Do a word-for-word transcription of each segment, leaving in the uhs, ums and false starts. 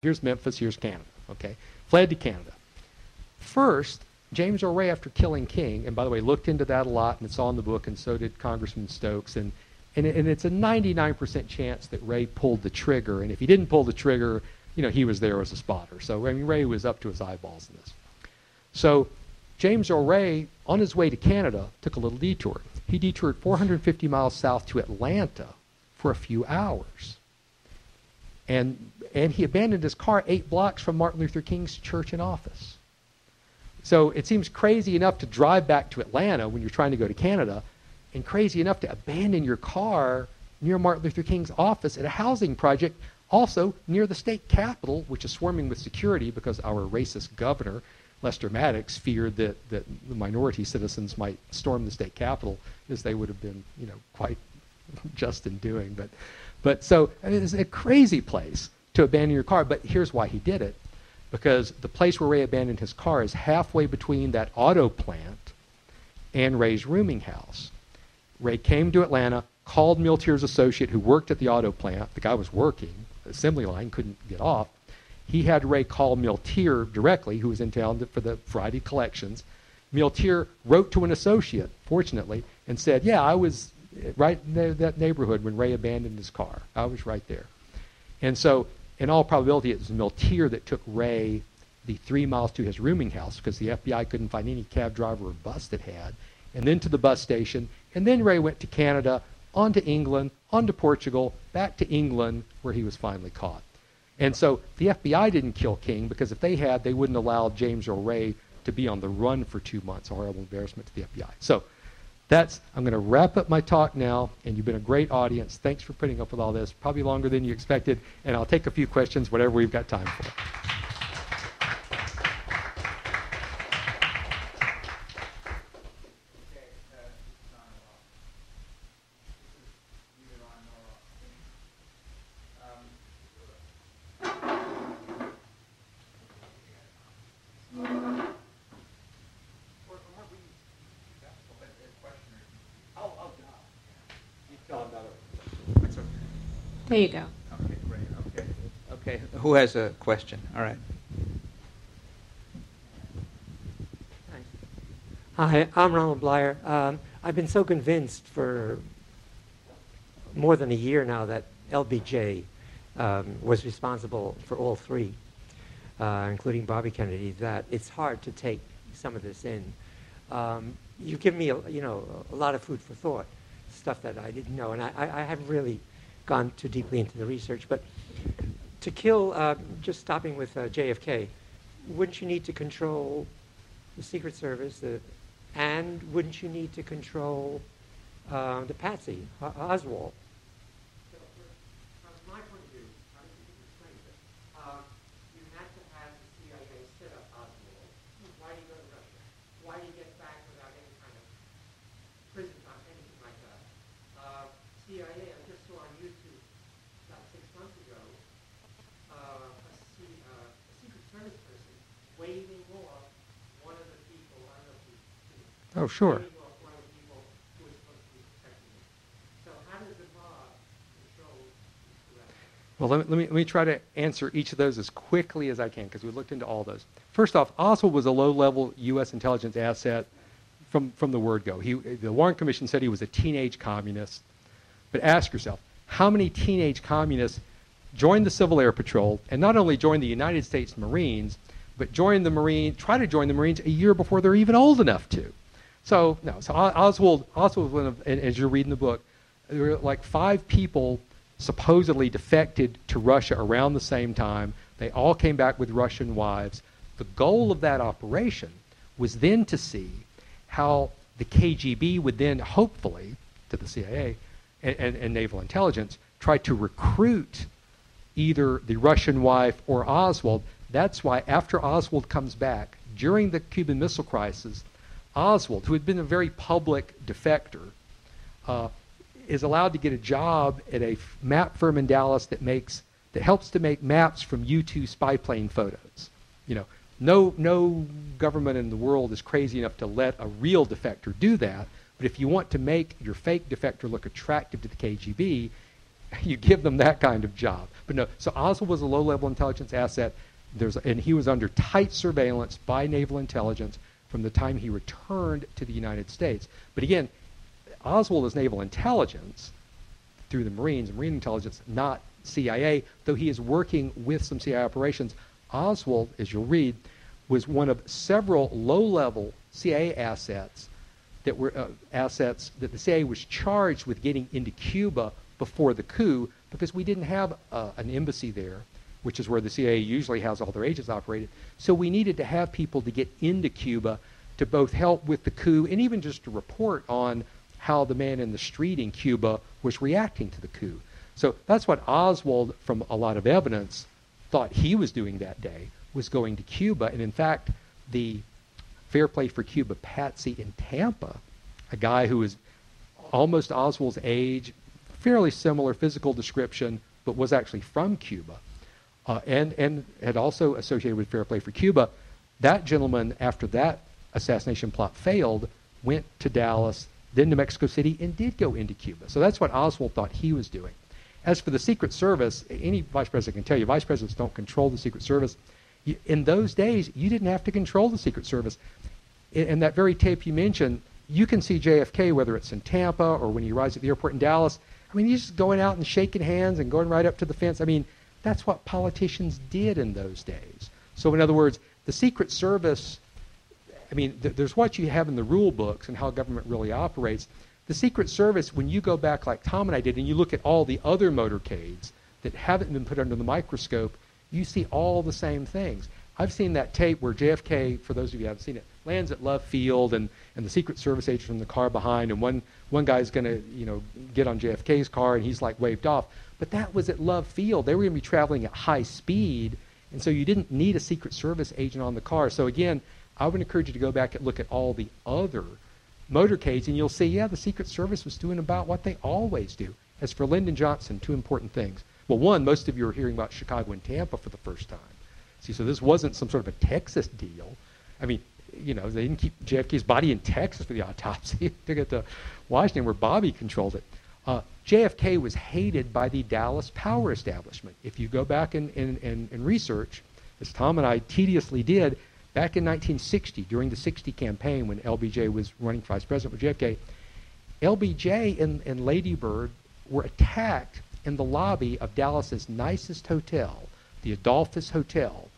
Here's Memphis, here's Canada, okay? Fled to Canada. First, James Earl Ray, after killing King, and by the way, looked into that a lot, and it's all in the book, and so did Congressman Stokes, and, and, and it's a ninety-nine percent chance that Ray pulled the trigger, and if he didn't pull the trigger, you know, he was there as a spotter. So, I mean, Ray was up to his eyeballs in this. So, James Earl Ray, on his way to Canada, took a little detour. He detoured four hundred fifty miles south to Atlanta for a few hours. And, and he abandoned his car eight blocks from Martin Luther King's church and office. So it seems crazy enough to drive back to Atlanta when you're trying to go to Canada, and crazy enough to abandon your car near Martin Luther King's office at a housing project, also near the state capitol, which is swarming with security because our racist governor, Lester Maddox, feared that, that the minority citizens might storm the state capitol, as they would have been, you know, quite just in doing. But, but so I mean, it's a crazy place to abandon your car, but here's why he did it. Because the place where Ray abandoned his car is halfway between that auto plant and Ray's rooming house. Ray came to Atlanta, called Milteer's associate who worked at the auto plant. The guy was working, assembly line, couldn't get off. He had Ray call Milteer directly, who was in town for the Friday collections. Milteer wrote to an associate, fortunately, and said, yeah, I was right in that neighborhood when Ray abandoned his car. I was right there. And so in all probability, it was Milteer that took Ray the three miles to his rooming house because the F B I couldn't find any cab driver or bus that had, and then to the bus station. And then Ray went to Canada, on to England, on to Portugal, back to England, where he was finally caught. And so the F B I didn't kill King because if they had, they wouldn't allow James Earl Ray to be on the run for two months, a horrible embarrassment to the F B I. So that's, I'm going to wrap up my talk now, and you've been a great audience. Thanks for putting up with all this, probably longer than you expected, and I'll take a few questions, whatever we've got time for. There you go. Okay, great. Okay. Okay. Who has a question? All right. Hi, I'm Ronald Bleier. Um, I've been so convinced for more than a year now that L B J um, was responsible for all three, uh, including Bobby Kennedy, that it's hard to take some of this in. Um, you give me, a, you know, a lot of food for thought, stuff that I didn't know, and I, I, I haven't really gone too deeply into the research, but to kill, uh, just stopping with uh, J F K, wouldn't you need to control the Secret Service, the, and wouldn't you need to control uh, the patsy, uh, Oswald? Oh, sure. Well, let me, let me, let me try to answer each of those as quickly as I can because we looked into all those. First off, Oswald was a low-level U S intelligence asset from, from the word go. He, the Warren Commission said he was a teenage communist. But ask yourself, how many teenage communists joined the Civil Air Patrol and not only joined the United States Marines, but joined the Marine, try to join the Marines a year before they're even old enough to? So, no, so Oswald, Oswald was one of, and as you're reading the book, there were like five people supposedly defected to Russia around the same time. They all came back with Russian wives. The goal of that operation was then to see how the K G B would then, hopefully, to the C I A and, and, and naval intelligence, try to recruit either the Russian wife or Oswald. That's why after Oswald comes back, during the Cuban Missile Crisis, Oswald, who had been a very public defector, uh, is allowed to get a job at a map firm in Dallas that makes that helps to make maps from U two spy plane photos. You know, no no government in the world is crazy enough to let a real defector do that. But if you want to make your fake defector look attractive to the K G B, You give them that kind of job. But no, so Oswald was a low-level intelligence asset, There's, and he was under tight surveillance by naval intelligence from the time he returned to the United States. But again, Oswald is naval intelligence through the Marines, Marine intelligence, not C I A, though he is working with some C I A operations. Oswald, as you'll read, was one of several low-level C I A assets that were uh, assets that the C I A was charged with getting into Cuba before the coup, because we didn't have uh, an embassy there, which is where the C I A usually has all their agents operated. So we needed to have people to get into Cuba to both help with the coup and even just to report on how the man in the street in Cuba was reacting to the coup. So that's what Oswald, from a lot of evidence, thought he was doing that day, was going to Cuba. And in fact, the Fair Play for Cuba patsy in Tampa, a guy who was almost Oswald's age, fairly similar physical description, but was actually from Cuba, Uh, and, and had also associated with Fair Play for Cuba, that gentleman, after that assassination plot failed, went to Dallas, then to Mexico City, and did go into Cuba. So that's what Oswald thought he was doing. As for the Secret Service, any vice president can tell you, vice presidents don't control the Secret Service. You, in those days, you didn't have to control the Secret Service. In, in that very tape you mentioned, you can see J F K, whether it's in Tampa or when he arrives at the airport in Dallas. I mean, he's just going out and shaking hands and going right up to the fence. I mean, that's what politicians did in those days. So in other words, the Secret Service, I mean, th there's what you have in the rule books and how government really operates. The Secret Service, when you go back like Tom and I did, and you look at all the other motorcades that haven't been put under the microscope, you see all the same things. I've seen that tape where J F K, for those of you who haven't seen it, lands at Love Field, and, and the Secret Service agents in the car behind, and one, one guy's going to, you know, get on J F K's car, and he's like waved off. But that was at Love Field. They were going to be traveling at high speed, and so you didn't need a Secret Service agent on the car. So again, I would encourage you to go back and look at all the other motorcades, and you'll see, yeah, the Secret Service was doing about what they always do. As for Lyndon Johnson, two important things. Well, one, most of you are hearing about Chicago and Tampa for the first time. See, so this wasn't some sort of a Texas deal. I mean, you know, they didn't keep J F K's body in Texas for the autopsy. They took it to Washington where Bobby controlled it. Uh, J F K was hated by the Dallas power establishment. If you go back and, and, and, and research, as Tom and I tediously did, back in nineteen sixty, during the sixty campaign when L B J was running for vice president with J F K, L B J and, and Lady Bird were attacked in the lobby of Dallas's nicest hotel, the Adolphus Hotel,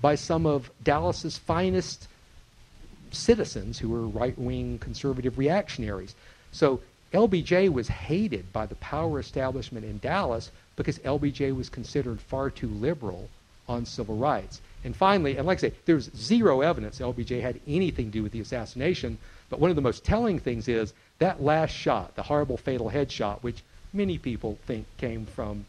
by some of Dallas's finest citizens who were right-wing conservative reactionaries. So L B J was hated by the power establishment in Dallas because L B J was considered far too liberal on civil rights. And finally, and like I say, there's zero evidence L B J had anything to do with the assassination, but one of the most telling things is that last shot, the horrible fatal headshot, which many people think came from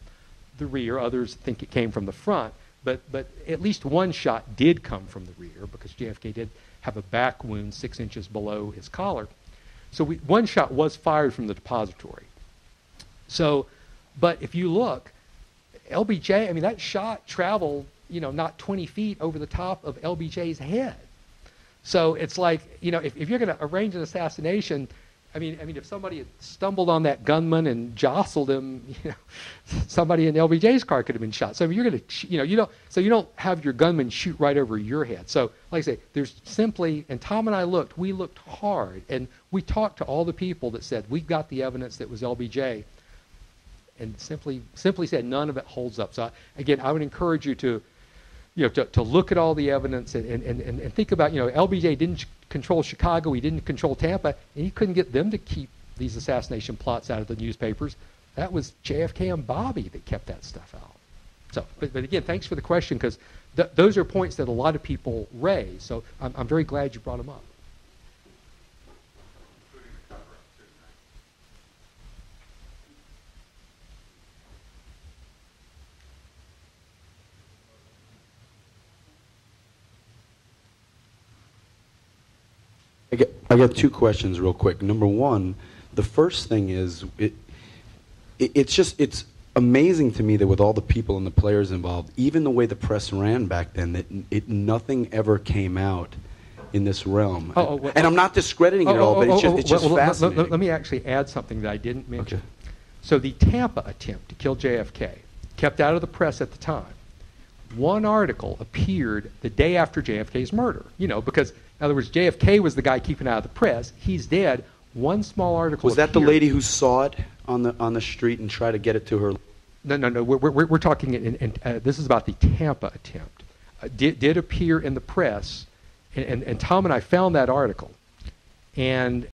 the rear, others think it came from the front, but but at least one shot did come from the rear because J F K did have a back wound six inches below his collar. So we, one shot was fired from the depository. So, but if you look, L B J, I mean, that shot traveled, you know, not twenty feet over the top of L B J's head. So it's like, you know, if, if you're going to arrange an assassination, I mean, I mean, if somebody had stumbled on that gunman and jostled him, you know, somebody in L B J's car could have been shot. So if you're going to, you know, you don't, so you don't have your gunman shoot right over your head. So, like I say, there's simply, and Tom and I looked, we looked hard, and we talked to all the people that said we've got the evidence that was L B J, and simply, simply said none of it holds up. So I, again, I would encourage you to, you know, to, to look at all the evidence and and and and think about, you know, L B J didn't control Chicago, he didn't control Tampa, and he couldn't get them to keep these assassination plots out of the newspapers. That was J F K and Bobby that kept that stuff out. So, but, but again, thanks for the question, because th those are points that a lot of people raise, so I'm, I'm very glad you brought them up. I got, I got two questions real quick. Number one, the first thing is, it, it, it's just, it's amazing to me that with all the people and the players involved, even the way the press ran back then, that it, nothing ever came out in this realm. Oh, oh, well, and I'm not discrediting oh, it all, oh, but it's just, it's just well, fascinating. Let, let, let me actually add something that I didn't mention. Okay. So the Tampa attempt to kill J F K, kept out of the press at the time, one article appeared the day after J F K's murder. You know, because, in other words, J F K was the guy keeping out of the press. He's dead. One small article was appeared. That the lady who saw it on the on the street and tried to get it to her? No, no, no. We're, we're, we're talking, in, in, uh, this is about the Tampa attempt. Uh, did, did appear in the press, and, and, and Tom and I found that article. And